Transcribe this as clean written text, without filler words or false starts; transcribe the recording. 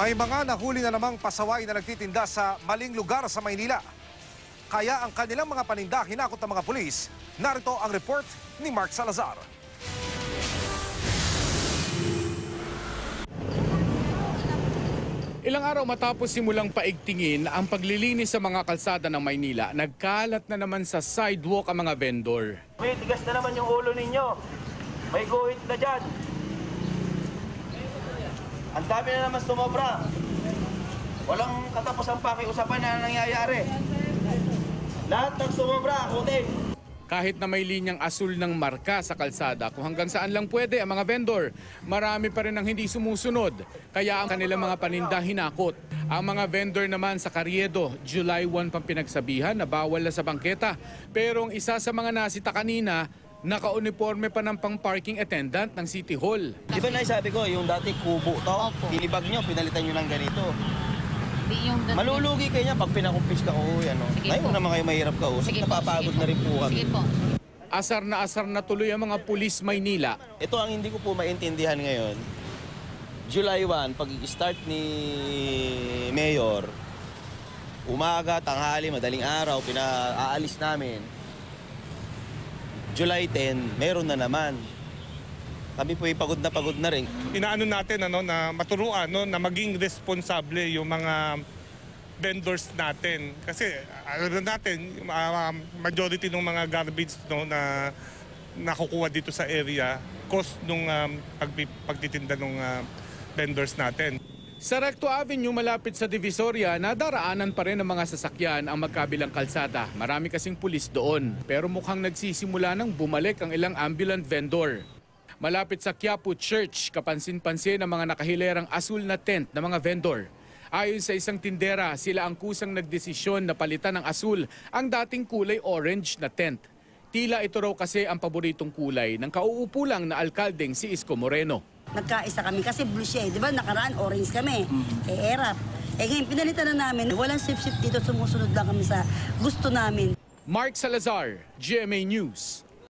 May mga nahuli na namang pasaway na nagtitinda sa maling lugar sa Maynila. Kaya ang kanilang mga paninda hinakot ng mga pulis. Narito ang report ni Mark Salazar. Ilang araw matapos simulang paigtingin ang paglilinis sa mga kalsada ng Maynila, nagkalat na naman sa sidewalk ang mga vendor. May tigas na naman yung ulo ninyo. May guhit na dyan. Ang dami na naman sumobra. Walang katapusang pakiusapan na nangyayari. Lahat ng sumobra, kutin. Kahit na may linyang asul ng marka sa kalsada, kung hanggang saan lang pwede ang mga vendor, marami pa rin ang hindi sumusunod. Kaya ang kanilang mga paninda hinakot. Ang mga vendor naman sa Kariedo, July 1 pang pinagsabihan na bawal na sa bangketa. Pero ang isa sa mga nasita kanina, naka-uniforme pa ng pang-parking attendant ng City Hall. Di ba naisabi ko, yung dati kubo to, pinibag nyo, pinalitan nyo ng ganito. Malulugi kayo niya pag pinakumpis ka ko yan. No? Ngayon naman kayo mahirap ka usap, napapagod na rin po kami. Asar na tuloy ang mga Police Maynila. Ito ang hindi ko po maintindihan ngayon. July 1, pag-start ni Mayor, umaga, tanghali, madaling araw, pinaalis namin. July 10, meron na naman. Kami po ay pagod na rin. Inaano natin na maturuan na maging responsable yung mga vendors natin. Kasi alam natin, majority ng mga garbage na nakukuha dito sa area, cost ng pagtitinda ng vendors natin. Sa Recto Avenue malapit sa Divisoria, nadaraanan pa rin ng mga sasakyan ang magkabilang kalsada. Marami kasing pulis doon. Pero mukhang nagsisimula nang bumalik ang ilang ambulant vendor. Malapit sa Quiapo Church, kapansin-pansin ang mga nakahilerang asul na tent ng mga vendor. Ayon sa isang tindera, sila ang kusang nagdesisyon na palitan ng asul ang dating kulay orange na tent. Tila ito raw kasi ang paboritong kulay ng kauupo lang na alkaldeng si Isko Moreno. Nagkaisa kami kasi blue siya, di ba? Nakaraan, orange kami. Eh, erap. Eh, ngayon, pinalitan na namin. Walang sip-sip dito, sumusunod lang kami sa gusto namin. Mark Salazar, GMA News.